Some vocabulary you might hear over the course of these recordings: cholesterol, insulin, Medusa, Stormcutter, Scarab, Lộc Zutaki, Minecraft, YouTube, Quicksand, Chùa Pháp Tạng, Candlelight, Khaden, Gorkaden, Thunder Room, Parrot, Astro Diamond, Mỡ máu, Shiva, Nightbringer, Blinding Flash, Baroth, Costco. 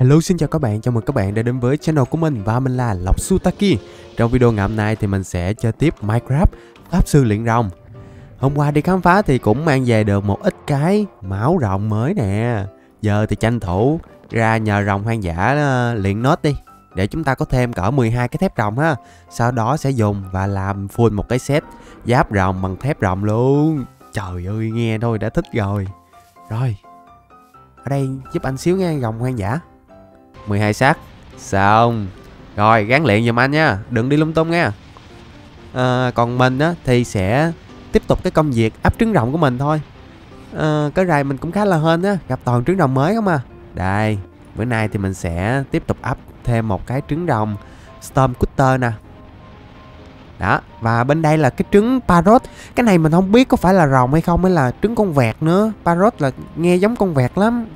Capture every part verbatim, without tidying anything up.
Hello, xin chào các bạn, chào mừng các bạn đã đến với channel của mình và mình là Lộc Zutaki. Trong video ngày hôm nay thì mình sẽ chơi tiếp Minecraft Pháp Sư Luyện Rồng. Hôm qua đi khám phá thì cũng mang về được một ít cái máu rồng mới nè. Giờ thì tranh thủ ra nhờ rồng hoang dã luyện nốt đi, để chúng ta có thêm cỡ mười hai cái thép rồng ha. Sau đó sẽ dùng và làm full một cái set giáp rồng bằng thép rồng luôn. Trời ơi, nghe thôi đã thích rồi. Rồi, ở đây giúp anh xíu nghe rồng hoang dã mười hai xác. Xong. Rồi gắn luyện giùm anh nha, đừng đi lung tung nha. à, Còn mình á, thì sẽ tiếp tục cái công việc ấp trứng rồng của mình thôi. à, Cái rày mình cũng khá là hên á, gặp toàn trứng rồng mới không à. Đây, bữa nay thì mình sẽ tiếp tục ấp thêm một cái trứng rồng Stormcutter nè. Đó, và bên đây là cái trứng Parrot. Cái này mình không biết có phải là rồng hay không, hay là trứng con vẹt nữa. Parrot là nghe giống con vẹt lắm.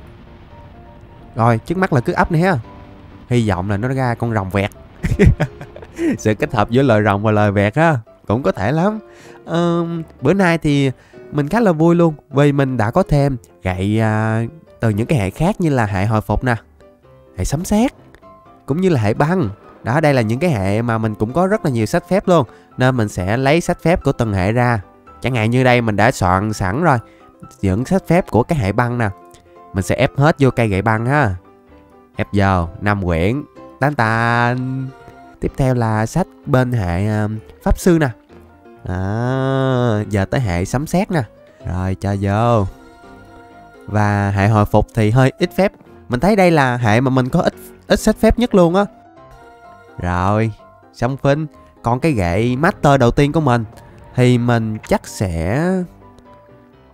Rồi, trước mắt là cứ ấp này ha. Hy vọng là nó ra con rồng vẹt. Sự kết hợp giữa lời rồng và lời vẹt ha, cũng có thể lắm. à, Bữa nay thì mình khá là vui luôn, vì mình đã có thêm gậy à, từ những cái hệ khác như là hệ hồi phục nè, hệ sấm sét, cũng như là hệ băng. Đó, đây là những cái hệ mà mình cũng có rất là nhiều sách phép luôn, nên mình sẽ lấy sách phép của từng hệ ra. Chẳng hạn như đây mình đã soạn sẵn rồi những sách phép của cái hệ băng nè. Mình sẽ ép hết vô cây gậy băng ha. Ép vào năm quyển. Tan tan. Tiếp theo là sách bên hệ uh, pháp sư nè. à, Giờ tới hệ sấm sét nè. Rồi cho vô. Và hệ hồi phục thì hơi ít phép. Mình thấy đây là hệ mà mình có ít ít sách phép nhất luôn á. Rồi xong phim. Còn cái gậy master đầu tiên của mình thì mình chắc sẽ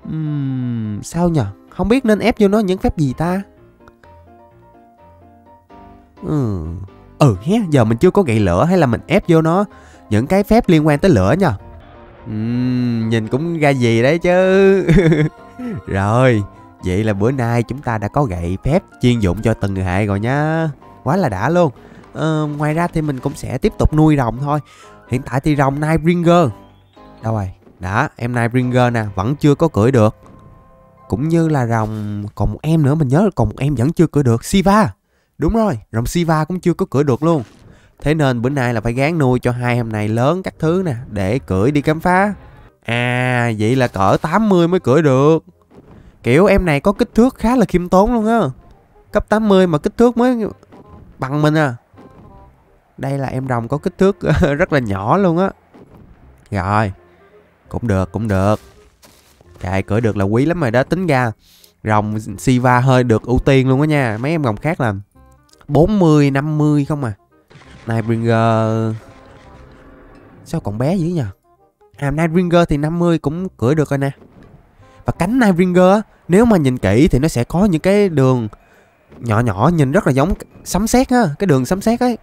uhm, sao nhờ, không biết nên ép vô nó những phép gì ta. Ừ, ừ hé, giờ mình chưa có gậy lửa, hay là mình ép vô nó những cái phép liên quan tới lửa nha. Ừ, nhìn cũng ra gì đấy chứ. Rồi, vậy là bữa nay chúng ta đã có gậy phép chuyên dụng cho từng hệ rồi nhá. Quá là đã luôn. ờ, Ngoài ra thì mình cũng sẽ tiếp tục nuôi rồng thôi. Hiện tại thì rồng Nightbringer đâu rồi? Đã, em Nightbringer nè, vẫn chưa có cưỡi được. Cũng như là rồng, còn một em nữa, mình nhớ là còn một em vẫn chưa cưỡi được, Shiva. Đúng rồi, rồng Shiva cũng chưa có cưỡi được luôn. Thế nên bữa nay là phải gán nuôi cho hai em này lớn các thứ nè, để cưỡi đi khám phá. À, vậy là cỡ tám mươi mới cưỡi được. Kiểu em này có kích thước khá là khiêm tốn luôn á. Cấp tám mươi mà kích thước mới bằng mình à. Đây là em rồng có kích thước rất là nhỏ luôn á. Rồi, cũng được, cũng được. Trời, cưỡi được là quý lắm rồi đó. Tính ra rồng Shiva hơi được ưu tiên luôn á nha. Mấy em rồng khác là bốn mươi, năm mươi không à. Nightbringer sao còn bé dữ nhờ. À, Nightbringer thì năm mươi cũng cưỡi được rồi nè. Và cánh Nightbringer nếu mà nhìn kỹ thì nó sẽ có những cái đường nhỏ nhỏ, nhìn rất là giống sấm sét á. Cái đường sấm sét ấy.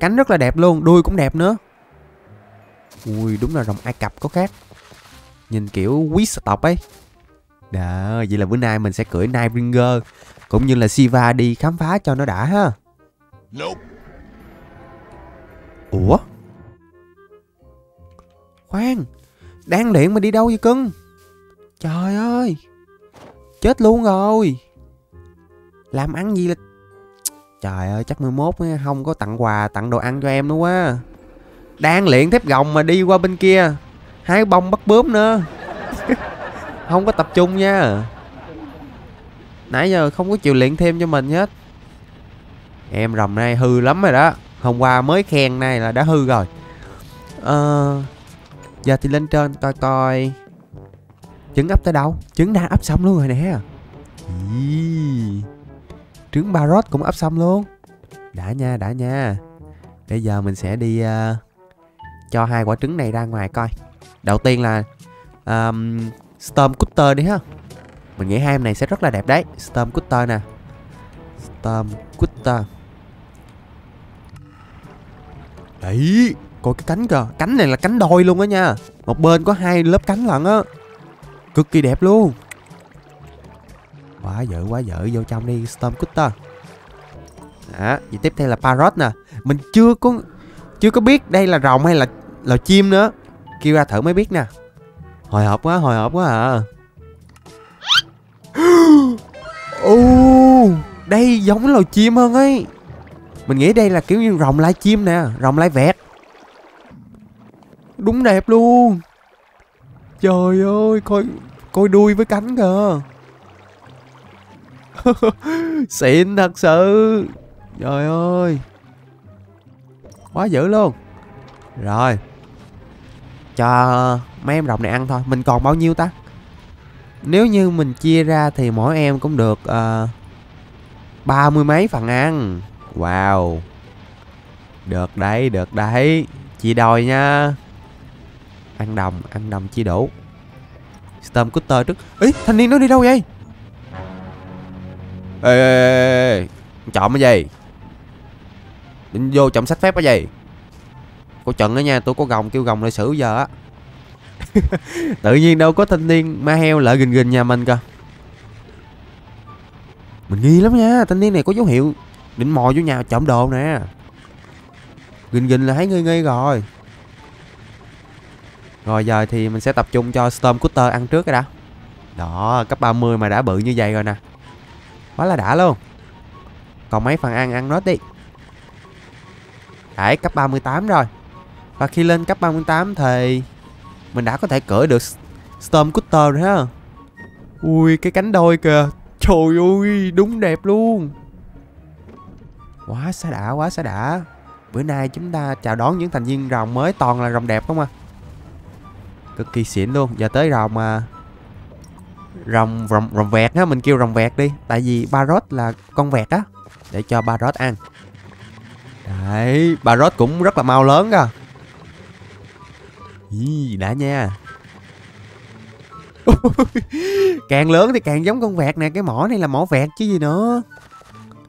Cánh rất là đẹp luôn, đuôi cũng đẹp nữa. Ui, đúng là rồng Ai Cập có khác. Nhìn kiểu quý sở tộc ấy. Đó, vậy là bữa nay mình sẽ cưỡi Nightbringer cũng như là Shiva đi khám phá cho nó đã ha. Ủa? Khoan, đang luyện mà đi đâu vậy cưng? Trời ơi, chết luôn rồi. Làm ăn gì là... Trời ơi, chắc mười mốt không có tặng quà, tặng đồ ăn cho em nữa quá. Đang luyện thép gồng mà đi qua bên kia hái bông bắt bướm nữa. Không có tập trung nha. Nãy giờ không có chịu luyện thêm cho mình hết. Em rồng này hư lắm rồi đó. Hôm qua mới khen này là đã hư rồi. Ờ à, giờ thì lên trên coi coi trứng ấp tới đâu. Trứng đã ấp xong luôn rồi nè. Ý, trứng Baroth cũng ấp xong luôn. Đã nha, đã nha. Bây giờ mình sẽ đi uh, cho hai quả trứng này ra ngoài coi. Đầu tiên là um, Stormcutter đi ha. Mình nghĩ hai em này sẽ rất là đẹp đấy. Stormcutter nè. Stormcutter. Đấy, coi cái cánh kìa. Cánh này là cánh đôi luôn á nha. Một bên có hai lớp cánh lận á. Cực kỳ đẹp luôn. Quá dữ, quá dữ. Vô trong đi Stormcutter. Đó, vậy tiếp theo là Parrot nè. Mình chưa có chưa có biết đây là rồng hay là là chim nữa. Kêu ra thử mới biết nè. Hồi hộp quá, hồi hộp quá à. Ô, Đây giống lò chim hơn ấy. Mình nghĩ đây là kiểu như rồng lai chim nè, rồng lai vẹt. Đúng đẹp luôn. Trời ơi, coi coi đuôi với cánh kìa. Xịn thật sự. Trời ơi, quá dữ luôn. Rồi, cho mấy em rồng này ăn thôi. Mình còn bao nhiêu ta? Nếu như mình chia ra thì mỗi em cũng được uh, ba mươi mấy phần ăn. Wow. Được đấy, được đấy. Chia đôi nha. Ăn đồng, ăn đồng chia đủ. Stormcutter trước. Ý, thanh niên nó đi đâu vậy? Ê, ê, ê. Chọn cái gì? Định vô chọn sách phép cái gì? Cô trận đó nha, tôi có gồng kêu gồng lại xử giờ á. Tự nhiên đâu có thanh niên ma heo lại gình gình nhà mình cơ. Mình nghi lắm nha, thanh niên này có dấu hiệu định mò vô nhà trộm đồ nè. Gình gình là thấy nghi nghi rồi. Rồi giờ thì mình sẽ tập trung cho Stormcutter ăn trước cái đã. Đó, cấp ba mươi mà đã bự như vậy rồi nè. Quá là đã luôn. Còn mấy phần ăn, ăn nốt đi. Đấy, cấp ba mươi tám rồi. Và khi lên cấp ba mươi tám thì mình đã có thể cưỡi được Stormcutter rồi ha. Ui, cái cánh đôi kìa. Trời ơi, đúng đẹp luôn. Quá xa đã, quá xa đã. Bữa nay chúng ta chào đón những thành viên rồng mới toàn là rồng đẹp không à. Cực kỳ xịn luôn. Giờ tới rồng mà Rồng, rồng, rồng vẹt á. Mình kêu rồng vẹt đi. Tại vì Baroth là con vẹt á. Để cho Baroth ăn. Đấy, Baroth cũng rất là mau lớn kìa. Ý, đã nha. Càng lớn thì càng giống con vẹt nè. Cái mỏ này là mỏ vẹt chứ gì nữa.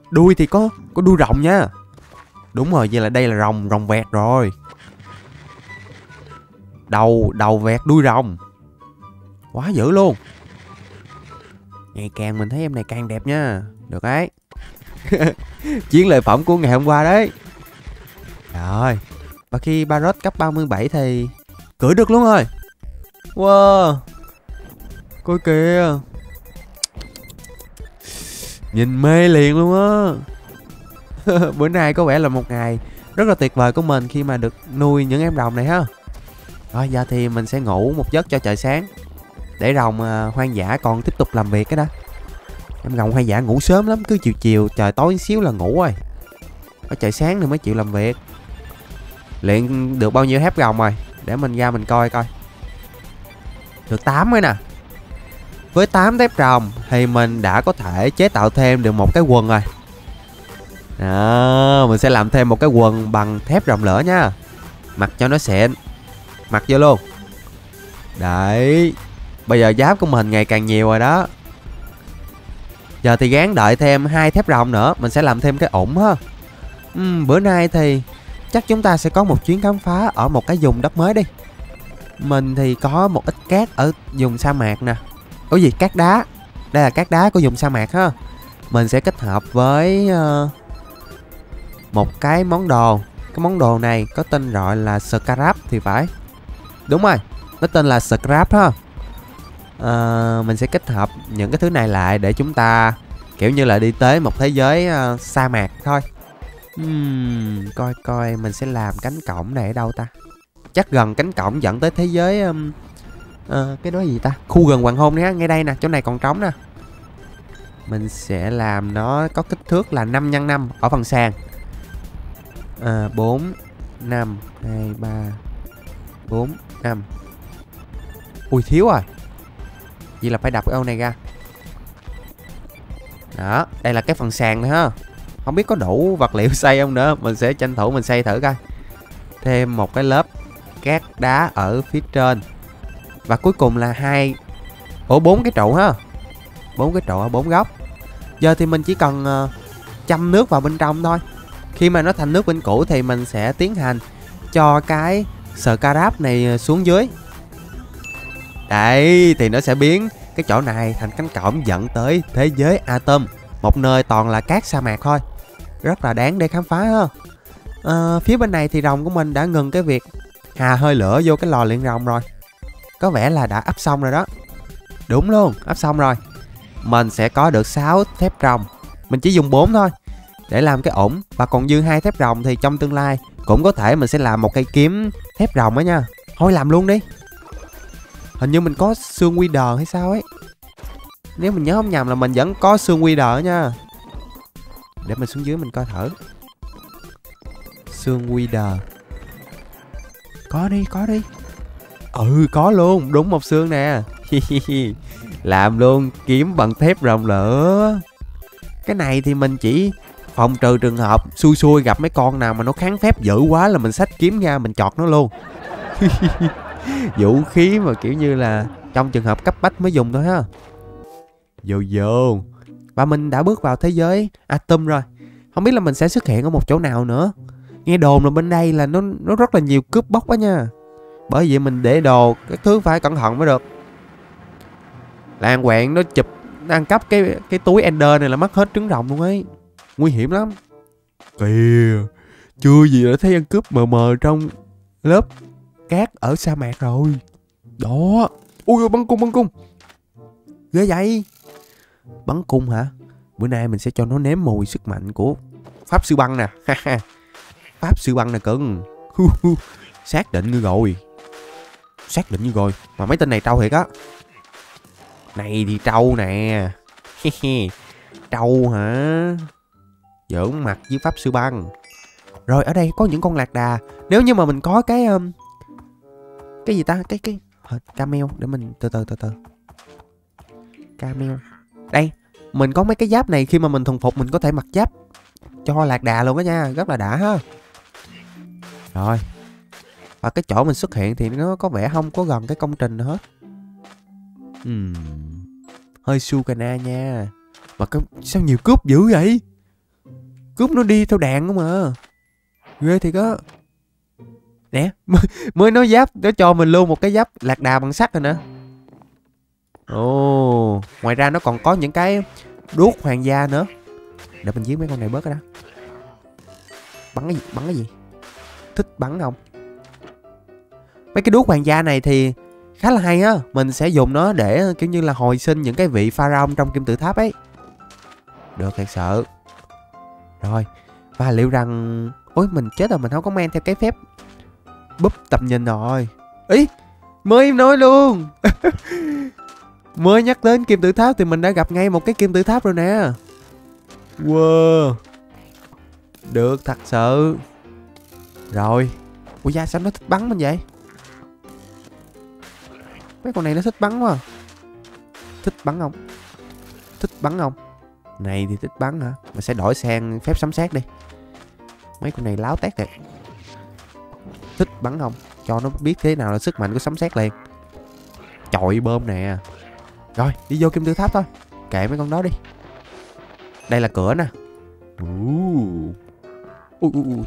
Đuôi thì có có đuôi rồng nha. Đúng rồi, vậy là đây là rồng, rồng vẹt rồi. Đầu, đầu vẹt đuôi rồng. Quá dữ luôn. Ngày càng mình thấy em này càng đẹp nha. Được đấy. Chiến lợi phẩm của ngày hôm qua đấy. Rồi. Và khi Baroth cấp ba mươi bảy thì cưỡi được luôn rồi. Wow. Coi kìa. Nhìn mê liền luôn á. Bữa nay có vẻ là một ngày rất là tuyệt vời của mình khi mà được nuôi những em rồng này ha. Rồi giờ thì mình sẽ ngủ một giấc cho trời sáng. Để rồng hoang dã còn tiếp tục làm việc cái đó. Em rồng hoang dã ngủ sớm lắm. Cứ chiều chiều trời tối xíu là ngủ rồi. Ở trời sáng thì mới chịu làm việc. Luyện được bao nhiêu hép rồng rồi? Để mình ra mình coi coi. Được tám rồi nè. Với tám hép rồng thì mình đã có thể chế tạo thêm được một cái quần rồi. Đó, mình sẽ làm thêm một cái quần bằng thép rồng lửa nha. Mặc cho nó xịn. Mặc vô luôn. Đấy. Bây giờ giáp của mình ngày càng nhiều rồi đó. Giờ thì gán đợi thêm hai thép rồng nữa. Mình sẽ làm thêm cái ủng ha. uhm, Bữa nay thì chắc chúng ta sẽ có một chuyến khám phá ở một cái vùng đất mới đi. Mình thì có một ít cát ở vùng sa mạc nè. Có gì cát đá. Đây là cát đá của vùng sa mạc ha. Mình sẽ kết hợp với uh, một cái món đồ. Cái món đồ này có tên gọi là Scarab thì phải. Đúng rồi, nó tên là Scarab ha. À, mình sẽ kết hợp những cái thứ này lại để chúng ta kiểu như là đi tới một thế giới uh, sa mạc thôi. uhm, Coi coi mình sẽ làm cánh cổng này ở đâu ta. Chắc gần cánh cổng dẫn tới thế giới um, uh, cái đó gì ta. Khu gần hoàng hôn đấy, ngay đây nè, chỗ này còn trống nè. Mình sẽ làm nó có kích thước là năm nhân năm ở phần sàn. à, bốn, năm, hai, ba, bốn, năm. Ui thiếu rồi. Vậy là phải đập cái ô này ra. Đó, đây là cái phần sàn nữa ha. Không biết có đủ vật liệu xây không nữa. Mình sẽ tranh thủ mình xây thử coi. Thêm một cái lớp cát đá ở phía trên. Và cuối cùng là hai ổ bốn cái trụ ha. Bốn cái trụ ở bốn góc. Giờ thì mình chỉ cần uh, châm nước vào bên trong thôi. Khi mà nó thành nước vĩnh cửu thì mình sẽ tiến hành cho cái Scarab này xuống dưới. Đấy, thì nó sẽ biến cái chỗ này thành cánh cổng dẫn tới thế giới Atom. Một nơi toàn là cát sa mạc thôi. Rất là đáng để khám phá ha. à, Phía bên này thì rồng của mình đã ngừng cái việc hà hơi lửa vô cái lò luyện rồng rồi. Có vẻ là đã ấp xong rồi đó. Đúng luôn, ấp xong rồi. Mình sẽ có được sáu thép rồng. mình chỉ dùng bốn thôi để làm cái ổn, và còn dư hai thép rồng thì trong tương lai cũng có thể mình sẽ làm một cây kiếm thép rồng á nha. Thôi làm luôn đi. Hình như mình có xương quy đờ hay sao ấy, nếu mình nhớ không nhầm là mình vẫn có xương quy đờ nha. Để mình xuống dưới mình coi thử. Xương quy đờ có đi, có đi. Ừ, có luôn, đúng một xương nè. Làm luôn kiếm bằng thép rồng lửa. Cái này thì mình chỉ phòng trừ trường hợp xui xui gặp mấy con nào mà nó kháng phép dữ quá là mình xách kiếm ra mình chọt nó luôn. Vũ khí mà kiểu như là trong trường hợp cấp bách mới dùng thôi ha. Vô vô. Và mình đã bước vào thế giới Atom rồi. Không biết là mình sẽ xuất hiện ở một chỗ nào nữa. Nghe đồn là bên đây là nó nó rất là nhiều cướp bóc á nha. Bởi vậy mình để đồ cái thứ phải cẩn thận mới được. Làng quẹn nó chụp, nó ăn cắp cái cái túi Ender này là mất hết trứng rồng luôn ấy. Nguy hiểm lắm. Kìa, chưa gì đã thấy ăn cướp mờ mờ trong lớp cát ở sa mạc rồi. Đó. Ui, bắn cung, bắn cung. Ghê vậy. Bắn cung hả? Bữa nay mình sẽ cho nó nếm mùi sức mạnh của Pháp Sư Băng nè. Pháp Sư Băng nè cưng. Xác định như rồi. Xác định như rồi. Mà mấy tên này trâu thiệt á. Này thì trâu nè. Trâu hả? Giỡn mặt với Pháp Sư Băng. Rồi ở đây có những con lạc đà. Nếu như mà mình có cái um, cái gì ta? Cái cái camel. Để mình từ từ từ từ camel. Đây, mình có mấy cái giáp này. Khi mà mình thuần phục mình có thể mặc giáp cho lạc đà luôn đó nha. Rất là đã ha. Rồi. Và cái chỗ mình xuất hiện thì nó có vẻ không có gần cái công trình nữa hết. uhm. Hơi Sukana nha. Mà cái... sao nhiều cướp dữ vậy? Cướp nó đi theo đàn không à. Ghê thiệt á. Nè, mới nói giáp, nó cho mình luôn một cái giáp lạc đà bằng sắt rồi nè. Ồ, oh, ngoài ra nó còn có những cái đuốc hoàng gia nữa. Để mình giết mấy con này bớt ra. Bắn cái gì? Bắn cái gì? Thích bắn không? Mấy cái đuốc hoàng gia này thì khá là hay á. Mình sẽ dùng nó để kiểu như là hồi sinh những cái vị pharaoh trong kim tự tháp ấy. Được thật sự. Rồi. Và liệu rằng... ôi mình chết rồi, mình không có mang theo cái phép búp tầm nhìn rồi. Ý, mới nói luôn. Mới nhắc đến kim tự tháp thì mình đã gặp ngay một cái kim tự tháp rồi nè. Wow. Được thật sự. Rồi. Ủa da, sao nó thích bắn mình vậy? Mấy con này nó thích bắn quá. Thích bắn không? Thích bắn không? Này thì thích bắn hả? Mình sẽ đổi sang phép sấm sét đi. Mấy con này láo tét thiệt. Thích bắn không? Cho nó biết thế nào là sức mạnh của sấm sét liền. Chọi bơm nè. Rồi, đi vô kim tự tháp thôi. Kệ mấy con đó đi. Đây là cửa nè. Ui,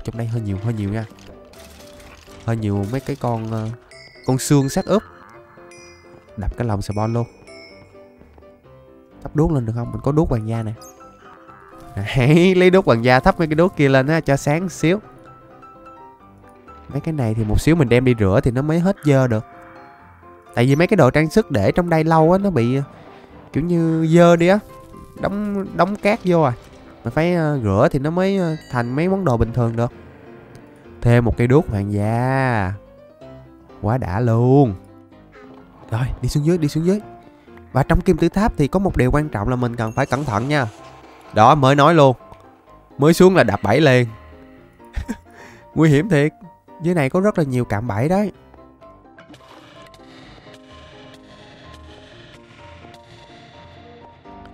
trong đây hơi nhiều, hơi nhiều nha. Hơi nhiều mấy cái con con xương xác ướp. Đập cái lồng spawn luôn. Thắp đuốc lên được không? Mình có đuốc hoàng gia nè. Đấy, lấy đuốc hoàng gia thắp mấy cái đuốc kia lên á, cho sáng xíu. Mấy cái này thì một xíu mình đem đi rửa thì nó mới hết dơ được. Tại vì mấy cái đồ trang sức để trong đây lâu á, nó bị kiểu như dơ đi á. Đóng đóng cát vô à. Mình phải rửa thì nó mới thành mấy món đồ bình thường được. Thêm một cây đuốc hoàng gia. Quá đã luôn. Rồi, đi xuống dưới, đi xuống dưới. Và trong kim tự tháp thì có một điều quan trọng là mình cần phải cẩn thận nha. Đó, mới nói luôn. Mới xuống là đạp bẫy liền. Nguy hiểm thiệt. Dưới này có rất là nhiều cạm bẫy đấy.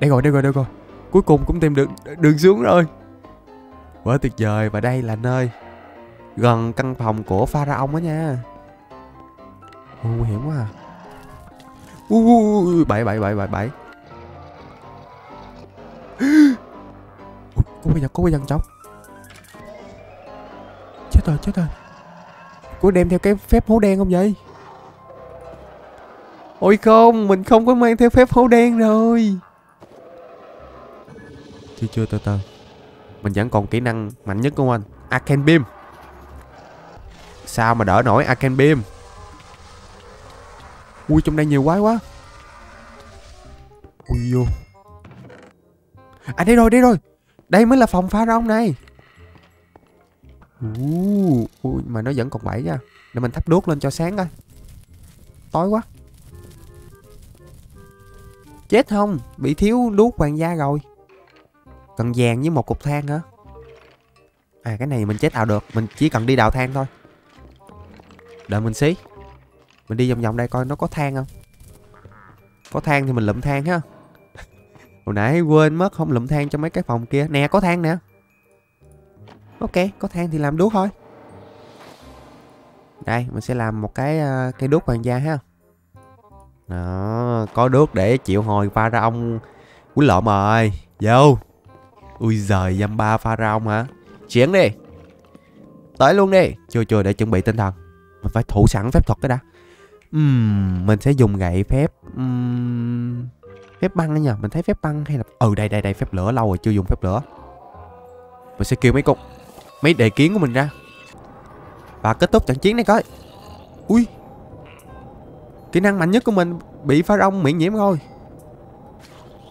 Đây rồi, đây rồi, đây rồi. Cuối cùng cũng tìm được đường xuống rồi. Quá tuyệt vời. Và đây là nơi gần căn phòng của Pharaoh đó nha. Ồ, nguy hiểm quá à. Ui, ui, ui, bậy, bậy, bậy, bậy, bậy. Có bây giờ, có bây giờ chồng. Chết rồi, chết rồi. Cô đem theo cái phép hố đen không vậy? Ôi không, mình không có mang theo phép hố đen rồi. Chưa, chưa, từ từ. Mình vẫn còn kỹ năng mạnh nhất của anh, Arcane Beam. Sao mà đỡ nổi Arcane Beam. Ui, trong đây nhiều quái quá. Ui vô. À, đây rồi, đây rồi. Đây mới là phòng pharaoh này. Uh, ui, mà nó vẫn còn bảy nha. Để mình thắp đuốc lên cho sáng coi. Tối quá. Chết không? Bị thiếu đuốc hoàng gia rồi. Cần vàng với một cục than hả? À cái này mình chế tạo được. Mình chỉ cần đi đào than thôi. Đợi mình xí. Mình đi vòng vòng đây coi nó có than không. Có than thì mình lượm than ha. Hồi nãy quên mất không lượm than cho mấy cái phòng kia. Nè có than nè. Ok, có than thì làm đuốc thôi. Đây, mình sẽ làm một cái cái đuốc hoàng gia ha. Đó, có đuốc để chịu hồi pharaoh quýnh lộn rồi. Vô. Ui giời, dăm ba pharaoh hả? Chuyển đi. Tới luôn đi. Chưa chưa để chuẩn bị tinh thần. Mình phải thủ sẵn phép thuật cái đã. Uhm, mình sẽ dùng gậy phép uhm, phép băng đó nha. Mình thấy phép băng hay là... Ừ đây đây đây, phép lửa lâu rồi chưa dùng phép lửa. Mình sẽ kêu mấy cục mấy đề kiến của mình ra và kết thúc trận chiến này coi. Ui, kỹ năng mạnh nhất của mình bị pharaoh miễn nhiễm thôi.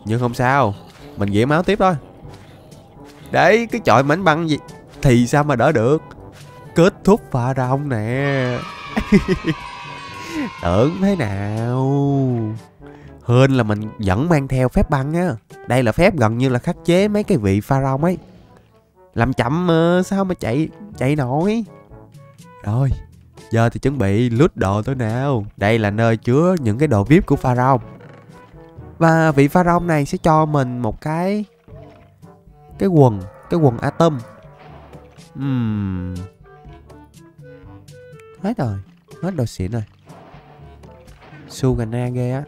Nhưng không sao, mình gỉa máu tiếp thôi. Đấy, cái chọi mảnh băng gì thì sao mà đỡ được. Kết thúc pharaoh nè. Tưởng thế nào. Hên là mình vẫn mang theo phép băng á. Đây là phép gần như là khắc chế mấy cái vị pharaoh ấy. Làm chậm mà, sao mà chạy chạy nổi. Rồi, giờ thì chuẩn bị lút đồ tối nào. Đây là nơi chứa những cái đồ vê i pê của pharaoh. Và vị pharaoh này sẽ cho mình một cái cái quần, cái quần atom. Uhm. Hết rồi, hết đồ xịn rồi. Su gà na ghê á.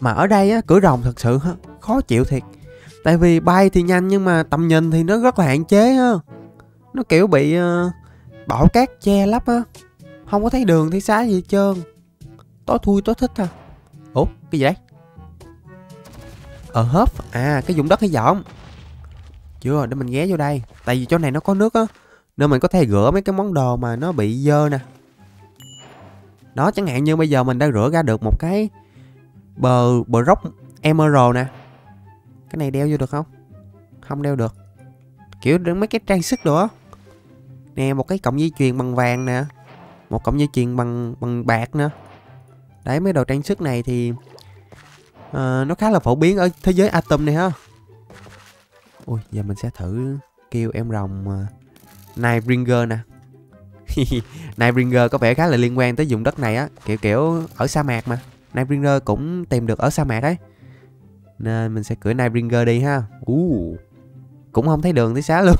Mà ở đây á, cửa rồng thật sự khó chịu thiệt. Tại vì bay thì nhanh nhưng mà tầm nhìn thì nó rất là hạn chế ha. Nó kiểu bị uh, bão cát che lấp á. Không có thấy đường thấy xá gì hết trơn. Tối thui tối thích ha. Ủa cái gì đấy? Ờ hớp. À cái vùng đất hay dọn. Chưa, để mình ghé vô đây. Tại vì chỗ này nó có nước á, nên mình có thể rửa mấy cái món đồ mà nó bị dơ nè. Đó, chẳng hạn như bây giờ mình đã rửa ra được một cái bờ bờ rốc emerald nè. Cái này đeo vô được không? Không đeo được. Kiểu mấy cái trang sức nữa. Nè, một cái cọng dây chuyền bằng vàng nè. Một cọng dây chuyền bằng bằng bạc nữa. Đấy, mấy đồ trang sức này thì uh, nó khá là phổ biến ở thế giới Atom này ha. Ui, giờ mình sẽ thử kêu em rồng uh, Nightbringer nè. Nightbringer có vẻ khá là liên quan tới vùng đất này á. Kiểu kiểu ở sa mạc mà. Nightbringer cũng tìm được ở sa mạc đấy. Nên mình sẽ cưỡi Nightbringer đi ha. uh, Cũng không thấy đường thấy xá luôn.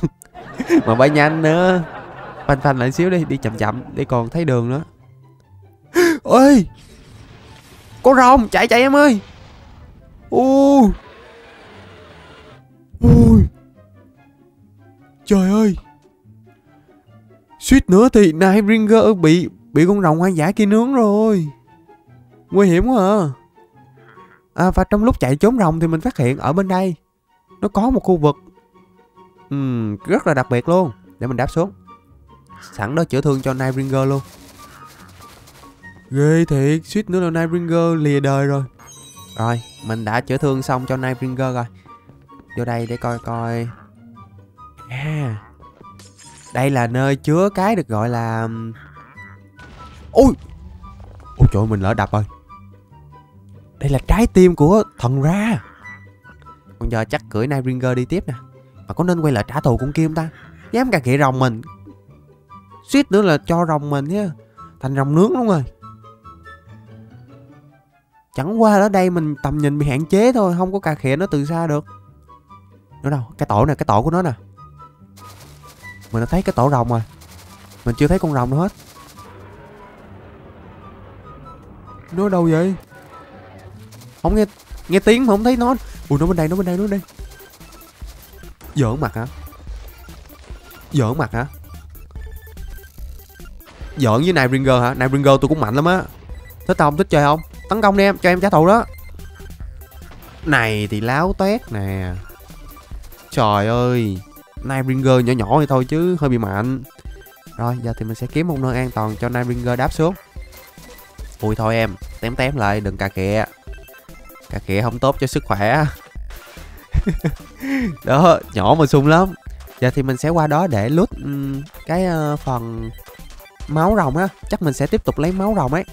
Mà bay nhanh nữa. Phanh phanh lại xíu đi. Đi chậm chậm để còn thấy đường nữa. Ôi, có rồng. Chạy chạy em ơi. Ui Ui Trời ơi. Suýt nữa thì Nightbringer bị bị con rồng hoang dã kia nướng rồi. Nguy hiểm quá à. À, và trong lúc chạy trốn rồng thì mình phát hiện ở bên đây nó có một khu vực uhm, rất là đặc biệt luôn. Để mình đáp xuống. Sẵn đó chữa thương cho Nightbringer luôn. Ghê thiệt, suýt nữa là Nightbringer lìa đời rồi. Rồi, mình đã chữa thương xong cho Nightbringer rồi. Vô đây để coi coi. À, đây là nơi chứa cái được gọi là... Ôi, ôi trời ơi, mình lỡ đập rồi. Đây là trái tim của thần ra. Còn giờ chắc cưỡi Nightbringer đi tiếp nè. Mà có nên quay lại trả thù con kia không ta? Dám cà khịa rồng mình. Suýt nữa là cho rồng mình nhé. Thành rồng nướng luôn rồi. Chẳng qua ở đây mình tầm nhìn bị hạn chế thôi. Không có cà khịa nó từ xa được. Nữa đâu, cái tổ nè, cái tổ của nó nè. Mình đã thấy cái tổ rồng rồi. Mình chưa thấy con rồng nữa hết. Nó đâu vậy? Không nghe nghe tiếng mà không thấy nó. Ui, nó bên đây, nó bên đây, nó bên đây. Giỡn mặt hả? Giỡn mặt hả? Giỡn với Nightbringer hả? Nightbringer tôi cũng mạnh lắm á. Thích không? Thích chơi không? Tấn công đi em, cho em trả thù đó. Này thì láo toét nè. Trời ơi, Nightbringer nhỏ nhỏ thì thôi chứ hơi bị mạnh. Rồi, giờ thì mình sẽ kiếm một nơi an toàn cho Nightbringer đáp xuống. Ui thôi em, tém tém lại, đừng cà kẹ. Cà kẹ không tốt cho sức khỏe. Đó, nhỏ mà sung lắm. Giờ thì mình sẽ qua đó để loot um, cái uh, phần máu rồng á. Chắc mình sẽ tiếp tục lấy máu rồng ấy.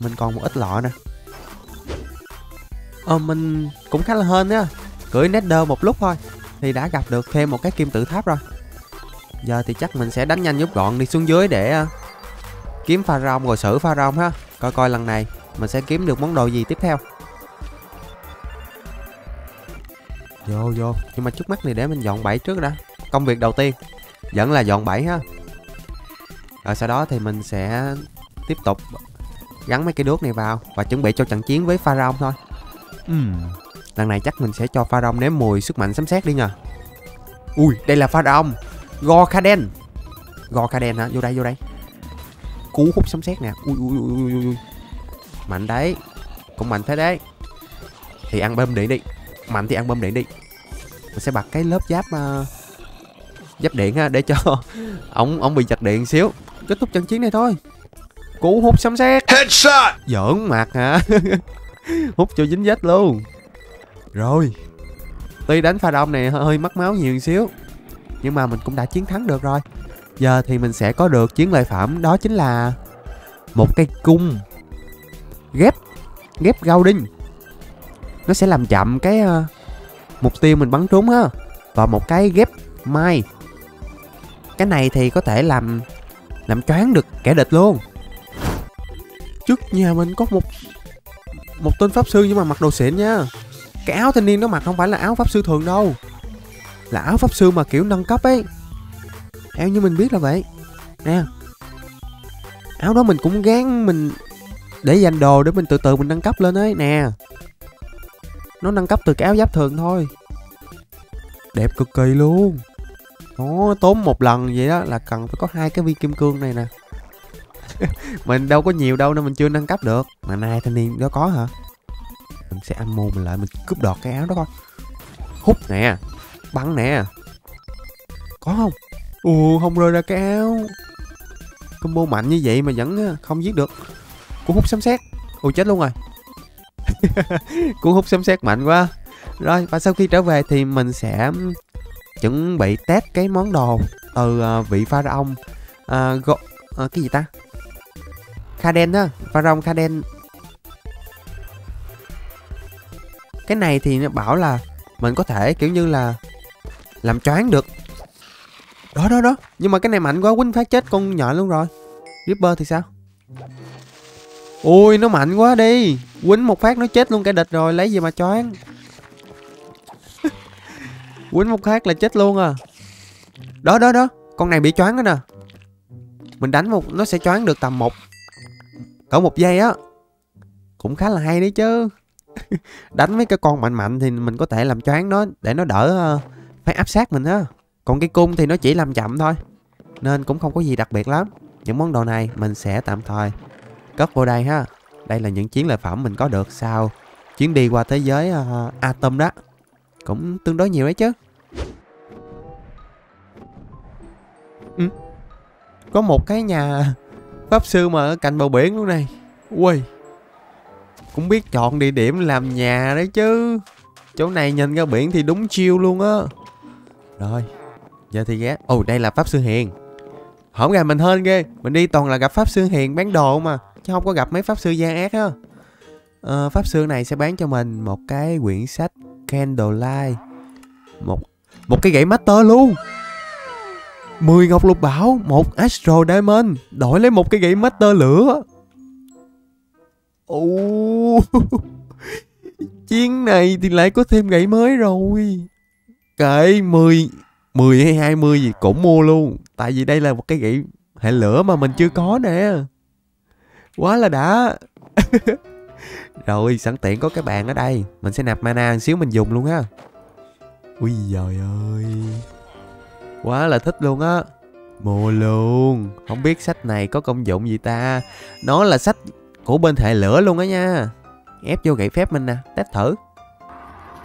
Mình còn một ít lọ nè. Ờ, mình cũng khá là hên á. Cưỡi Nether một lúc thôi thì đã gặp được thêm một cái kim tự tháp rồi. Giờ thì chắc mình sẽ đánh nhanh giúp gọn đi xuống dưới để uh, kiếm pha rồng rồi xử pha rồng ha. Coi coi lần này mình sẽ kiếm được món đồ gì tiếp theo. Vô vô. Nhưng mà trước mắt này để mình dọn bẫy trước đã. Công việc đầu tiên vẫn là dọn bẫy ha. Rồi sau đó thì mình sẽ tiếp tục gắn mấy cái đuốc này vào và chuẩn bị cho trận chiến với Pharaoh thôi. uhm. Lần này chắc mình sẽ cho Pharaoh nếm mùi sức mạnh sấm sét đi nha. Ui, đây là Pharaoh Gorkaden. Gorkaden hả? Vô đây, vô đây. Cú hút sấm sét nè. Ui, ui, ui, ui, ui. Mạnh đấy. Cũng mạnh thế đấy. Thì ăn bơm điện đi. Mạnh thì ăn bơm điện đi. Mình sẽ bật cái lớp giáp uh, giáp điện ha, để cho ổng ổng bị giật điện xíu. Kết thúc trận chiến này thôi. Cú hút sấm sét. Headshot. Giỡn mặt hả? Hút cho dính vết luôn. Rồi. Tuy đánh pha đông này hơi mất máu nhiều xíu, nhưng mà mình cũng đã chiến thắng được rồi. Giờ thì mình sẽ có được chiến lợi phẩm, đó chính là một cây cung ghép ghép gao đinh. Nó sẽ làm chậm cái uh, mục tiêu mình bắn trúng ha. Và một cái ghép mai. Cái này thì có thể làm làm choáng được kẻ địch luôn. Trước nhà mình có một một tên pháp sư nhưng mà mặc đồ xịn nha. Cái áo thanh niên nó mặc không phải là áo pháp sư thường đâu, là áo pháp sư mà kiểu nâng cấp ấy. Theo như mình biết là vậy nè. Áo đó mình cũng gán mình để dành đồ để mình từ từ mình nâng cấp lên ấy nè. Nó nâng cấp từ cái áo giáp thường thôi. Đẹp cực kỳ luôn. Nó tốn một lần vậy đó là cần phải có hai cái viên kim cương này nè. Mình đâu có nhiều đâu nên mình chưa nâng cấp được. Mà nay thanh niên đó có hả? Mình sẽ âm mưu mình lại, mình cướp đoạt cái áo đó coi. Hút nè. Bắn nè. Có không? Ồ, không rơi ra cái áo. Combo mạnh như vậy mà vẫn không giết được. Cú hút sấm sét. Ồ, chết luôn rồi. Cú hút sấm sét mạnh quá. Rồi, và sau khi trở về thì mình sẽ chuẩn bị test cái món đồ từ uh, vị Pharaoh uh, uh, cái gì ta? Khaden á, Pharaoh Khaden. Cái này thì nó bảo là mình có thể kiểu như là làm choáng được. Đó đó đó, nhưng mà cái này mạnh quá, quýnh phát chết con nhỏ luôn rồi. Ripper thì sao? Ôi, nó mạnh quá đi. Quýnh một phát nó chết luôn kẻ địch rồi. Lấy gì mà choáng. Quýnh một phát là chết luôn à. Đó đó đó. Con này bị choáng đó nè. Mình đánh một nó sẽ choáng được tầm một cỡ một giây á. Cũng khá là hay đấy chứ. Đánh mấy cái con mạnh mạnh thì mình có thể làm choáng nó để nó đỡ uh, phải áp sát mình á. Còn cái cung thì nó chỉ làm chậm thôi, nên cũng không có gì đặc biệt lắm. Những món đồ này mình sẽ tạm thời cất vô đây ha. Đây là những chiến lợi phẩm mình có được sau chuyến đi qua thế giới uh, Atom đó. Cũng tương đối nhiều đấy chứ. Ừ. Có một cái nhà pháp sư mà ở cạnh bờ biển luôn này. Ui. Cũng biết chọn địa điểm làm nhà đấy chứ. Chỗ này nhìn ra biển thì đúng chiêu luôn á. Rồi. Giờ thì ghé. Ồ, oh, đây là pháp sư hiền. Hổng gà mình hên ghê. Mình đi toàn là gặp pháp sư hiền bán đồ mà, chứ không có gặp mấy pháp sư gian ác á. À, pháp sư này sẽ bán cho mình một cái quyển sách Candlelight, một một cái gậy master luôn, mười ngọc lục bảo, một Astro Diamond đổi lấy một cái gậy master lửa. Ồ, chiến này thì lại có thêm gậy mới rồi. Kệ mười mười hay hai mươi gì cũng mua luôn, tại vì đây là một cái gậy hệ lửa mà mình chưa có nè. Quá là đã. Rồi, sẵn tiện có cái bàn ở đây, mình sẽ nạp mana một xíu mình dùng luôn ha. Ui giời ơi, quá là thích luôn á. Mua luôn. Không biết sách này có công dụng gì ta. Nó là sách của bên hệ lửa luôn á nha. Ép vô gậy phép mình nè, test thử.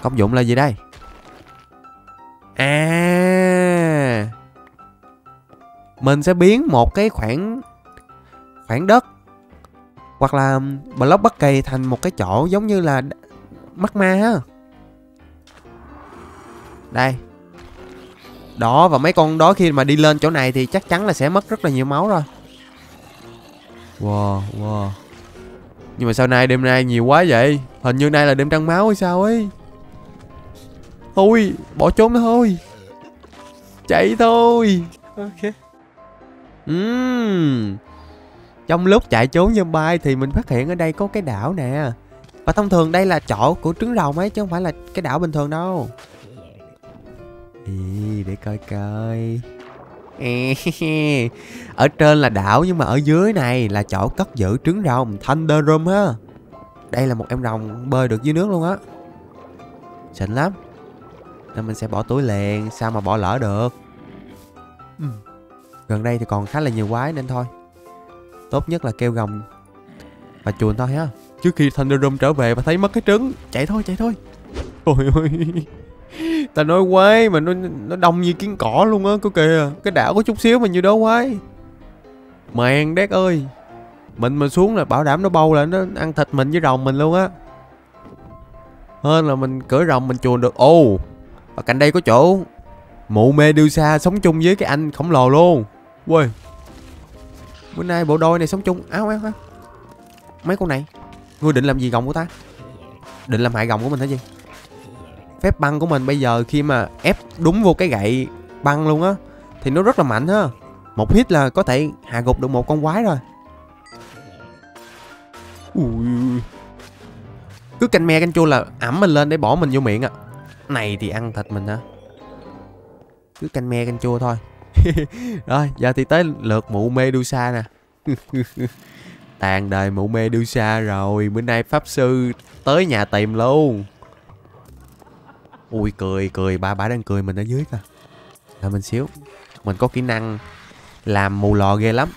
Công dụng là gì đây? À, mình sẽ biến một cái khoảng khoảng đất hoặc là block bất kỳ thành một cái chỗ giống như là mắt ma ha. Đây. Đó, và mấy con đó khi mà đi lên chỗ này thì chắc chắn là sẽ mất rất là nhiều máu rồi. Wow, wow. Nhưng mà sao nay đêm nay nhiều quá vậy? Hình như nay là đêm trăng máu hay sao ấy. Thôi, bỏ trốn nó thôi. Chạy thôi. Ok. Uhm. Trong lúc chạy trốn zombie thì mình phát hiện ở đây có cái đảo nè. Và thông thường đây là chỗ của trứng rồng ấy, chứ không phải là cái đảo bình thường đâu. Ý, để coi coi. Ở trên là đảo, nhưng mà ở dưới này là chỗ cất giữ trứng rồng, Thunder Room ha. Đây là một em rồng bơi được dưới nước luôn á. Xịn lắm. Nên mình sẽ bỏ túi liền, sao mà bỏ lỡ được. uhm. Gần đây thì còn khá là nhiều quái nên thôi, tốt nhất là kêu gồng và chuồn thôi ha, trước khi Thunder Room trở về và thấy mất cái trứng. Chạy thôi, chạy thôi. Ôi ôi. Ta nói quái mà nó, nó đông như kiến cỏ luôn á. Có kìa, cái đảo có chút xíu mà như đó quái. Mèn đét ơi. Mình mà xuống là bảo đảm nó bâu là nó ăn thịt mình với rồng mình luôn á. Hơn là mình cưỡi rồng mình chuồn được. Ồ oh. Và cạnh đây có chỗ mụ Medusa sống chung với cái anh khổng lồ luôn. Quê. Bữa nay bộ đôi này sống chung. Áo áo áo. Mấy con này, ngươi định làm gì gồng của ta? Định làm hại gồng của mình hả gì? Phép băng của mình bây giờ khi mà ép đúng vô cái gậy băng luôn á thì nó rất là mạnh ha. Một hit là có thể hạ gục được một con quái rồi. Ui. Cứ canh me canh chua là ẩm mình lên để bỏ mình vô miệng à. Này thì ăn thịt mình hả? Cứ canh me canh chua thôi. Rồi giờ thì tới lượt mụ Medusa nè. Tàn đời mụ Medusa rồi. Bữa nay pháp sư tới nhà tìm luôn. Ui cười cười, bà bà đang cười mình ở dưới kìa. Đợi mình xíu. Mình có kỹ năng làm mù lò ghê lắm,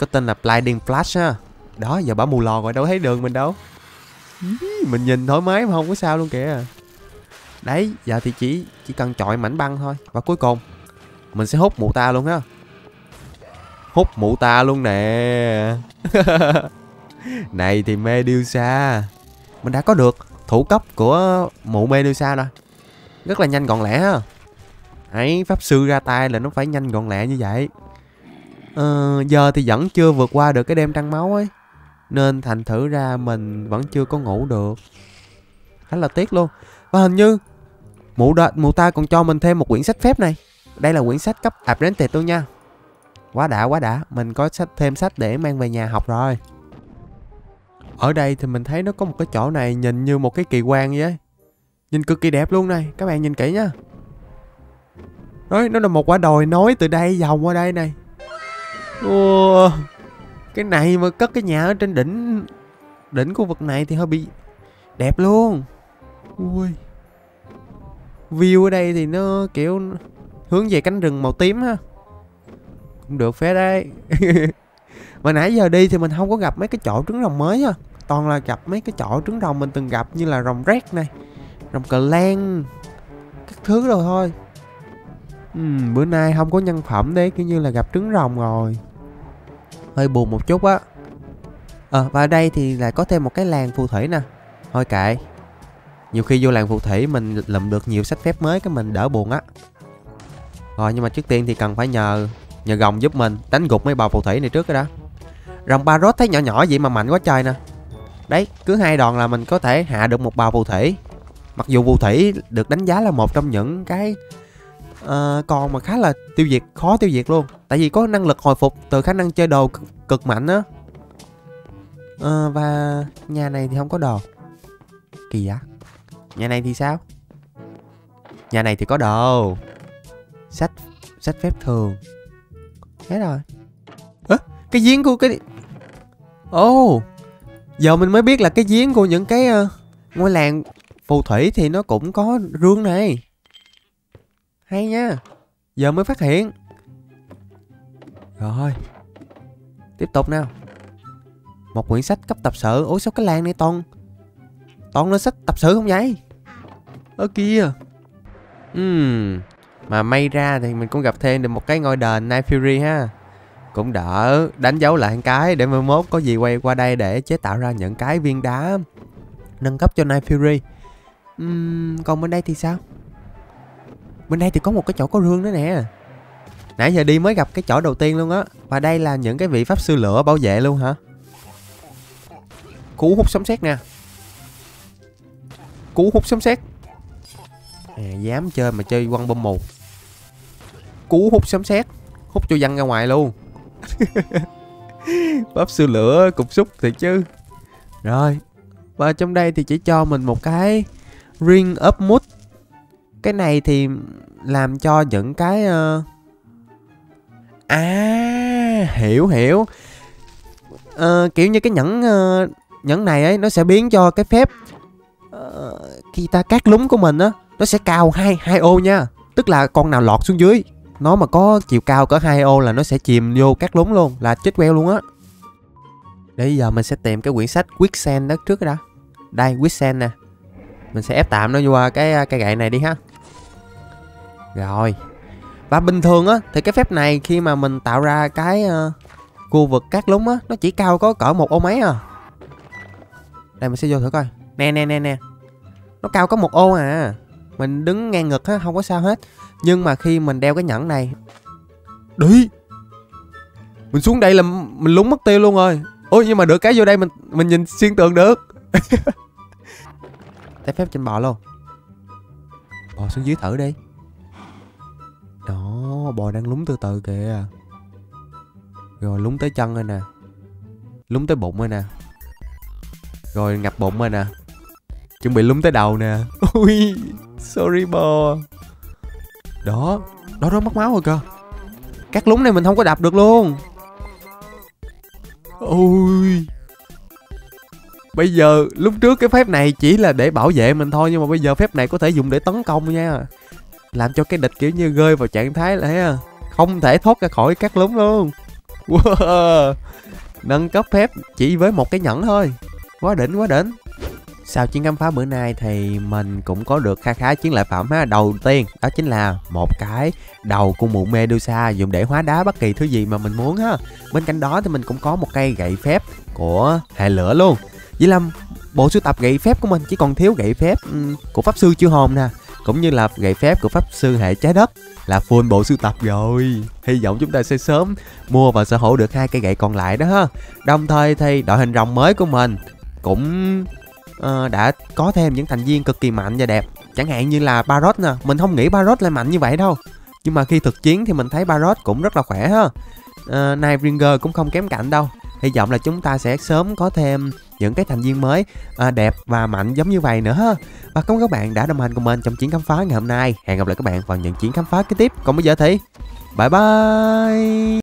có tên là Blinding Flash ha. Đó giờ bà mù lò rồi đâu thấy đường mình đâu. Mình nhìn thoải mái mà không có sao luôn kìa. Đấy giờ thì chỉ chỉ cần chọi mảnh băng thôi. Và cuối cùng mình sẽ hút mụ ta luôn ha. Hút mụ ta luôn nè. Này thì Medusa. Mình đã có được thủ cấp của mụ Medusa rồi. Rất là nhanh gọn lẹ ha. Ấy, pháp sư ra tay là nó phải nhanh gọn lẹ như vậy. Ờ, giờ thì vẫn chưa vượt qua được cái đêm trăng máu ấy, nên thành thử ra mình vẫn chưa có ngủ được. Khá là tiếc luôn. Và hình như mụ đợt mụ ta còn cho mình thêm một quyển sách phép này. Đây là quyển sách cấp Apprentice luôn nha. Quá đã quá đã. Mình có sách thêm sách để mang về nhà học rồi. Ở đây thì mình thấy nó có một cái chỗ này nhìn như một cái kỳ quan vậy ấy. Nhìn cực kỳ đẹp luôn này, các bạn nhìn kỹ nha. Đó, nó là một quả đồi nối từ đây vòng qua đây này. Wow. Cái này mà cất cái nhà ở trên đỉnh đỉnh khu vực này thì hơi bị đẹp luôn. Ui. View ở đây thì nó kiểu hướng về cánh rừng màu tím ha. Cũng được phết đấy. Mà nãy giờ đi thì mình không có gặp mấy cái chỗ trứng rồng mới ha. Toàn là gặp mấy cái chỗ trứng rồng mình từng gặp như là rồng rét này, rồng cờ lan, các thứ rồi thôi. uhm, Bữa nay không có nhân phẩm đấy, kiểu như là gặp trứng rồng rồi. Hơi buồn một chút á. Ờ à, và ở đây thì lại có thêm một cái làng phù thủy nè. Thôi kệ, nhiều khi vô làng phù thủy mình lượm được nhiều sách phép mới, cái mình đỡ buồn á. Rồi nhưng mà trước tiên thì cần phải nhờ Nhờ gồng giúp mình đánh gục mấy bà phù thủy này trước rồi đó. Rồng Baroth thấy nhỏ nhỏ vậy mà mạnh quá trời nè. Đấy, cứ hai đòn là mình có thể hạ được một bà phù thủy. Mặc dù phù thủy được đánh giá là một trong những cái uh, con mà khá là tiêu diệt, khó tiêu diệt luôn. Tại vì có năng lực hồi phục từ khả năng chơi đồ cực, cực mạnh á. uh, Và nhà này thì không có đồ. Kỳ vậy. Nhà này thì sao? Nhà này thì có đồ. Sách sách phép thường. Hết rồi. Ơ, cái giếng của cái... Ồ oh, giờ mình mới biết là cái giếng của những cái uh, ngôi làng phù thủy thì nó cũng có rương này. Hay nha. Giờ mới phát hiện. Rồi, tiếp tục nào. Một quyển sách cấp tập sự. Ủa sao cái làng này toàn Toàn lên sách tập sự không vậy? Ở kia. uhm, Mà may ra thì mình cũng gặp thêm được một cái ngôi đền Night Fury ha. Cũng đỡ. Đánh dấu lại cái để mai mốt có gì quay qua đây để chế tạo ra những cái viên đá nâng cấp cho Night Fury. Uhm, còn bên đây thì sao? Bên đây thì có một cái chỗ có rương nữa nè. Nãy giờ đi mới gặp cái chỗ đầu tiên luôn á. Và đây là những cái vị pháp sư lửa bảo vệ luôn hả? Cú hút sấm sét nè. Cú hút sấm sét à, dám chơi mà chơi quăng bom mù. Cú hút sấm sét, hút cho văng ra ngoài luôn. Pháp sư lửa cục xúc thiệt chứ. Rồi. Và trong đây thì chỉ cho mình một cái Ring of Mood. Cái này thì làm cho những cái uh... À hiểu hiểu uh, kiểu như cái nhẫn uh, nhẫn này ấy, nó sẽ biến cho cái phép uh, khi ta cát lúng của mình á, nó sẽ cao hai hai ô nha. Tức là con nào lọt xuống dưới, nó mà có chiều cao cỡ hai ô là nó sẽ chìm vô cát lúng luôn, là chết queo luôn á. Bây giờ mình sẽ tìm cái quyển sách Quicksand đó trước đã. Đây Quicksand nè. Mình sẽ ép tạm nó vô cái cây gậy này đi ha. Rồi. Và bình thường á thì cái phép này khi mà mình tạo ra cái uh, khu vực cát lúng á, nó chỉ cao có cỡ một ô mấy à. Đây mình sẽ vô thử coi. Nè nè nè nè. Nó cao có một ô à. Mình đứng ngang ngực á, không có sao hết. Nhưng mà khi mình đeo cái nhẫn này đi, mình xuống đây là mình lúng mất tiêu luôn rồi. Ôi nhưng mà được cái vô đây mình mình nhìn xuyên tường được. Tới phép trên bò luôn. Bò xuống dưới thử đi. Đó, bò đang lúng từ từ kìa. Rồi lúng tới chân rồi nè. Lúng tới bụng rồi nè. Rồi ngập bụng rồi nè. Chuẩn bị lúng tới đầu nè. Ui, sorry bò. Đó, đó nó mất máu rồi kìa. Các lúng này mình không có đạp được luôn. Ôi. Bây giờ lúc trước cái phép này chỉ là để bảo vệ mình thôi, nhưng mà bây giờ phép này có thể dùng để tấn công nha. Làm cho cái địch kiểu như rơi vào trạng thái là không thể thoát ra khỏi các lúng luôn. Wow. Nâng cấp phép chỉ với một cái nhẫn thôi. Quá đỉnh quá đỉnh. Sau chuyến khám phá bữa nay thì mình cũng có được kha khá chiến lợi phẩm ha. Đầu tiên đó chính là một cái đầu của mụ Medusa dùng để hóa đá bất kỳ thứ gì mà mình muốn ha. Bên cạnh đó thì mình cũng có một cây gậy phép của hệ lửa luôn. Vậy là bộ sưu tập gậy phép của mình chỉ còn thiếu gậy phép của pháp sư chiêu hồn nè, cũng như là gậy phép của pháp sư hệ trái đất, là full bộ sưu tập rồi. Hy vọng chúng ta sẽ sớm mua và sở hữu được hai cây gậy còn lại đó ha. Đồng thời thì đội hình rồng mới của mình cũng Uh, đã có thêm những thành viên cực kỳ mạnh và đẹp. Chẳng hạn như là Baroth nè. Mình không nghĩ Baroth lại mạnh như vậy đâu, nhưng mà khi thực chiến thì mình thấy Baroth cũng rất là khỏe ha. uh, Nightbringer cũng không kém cạnh đâu. Hy vọng là chúng ta sẽ sớm có thêm những cái thành viên mới uh, đẹp và mạnh giống như vậy nữa ha. Và cảm ơn các bạn đã đồng hành cùng mình trong chuyến khám phá ngày hôm nay. Hẹn gặp lại các bạn vào những chuyến khám phá kế tiếp. Còn bây giờ thì bye bye.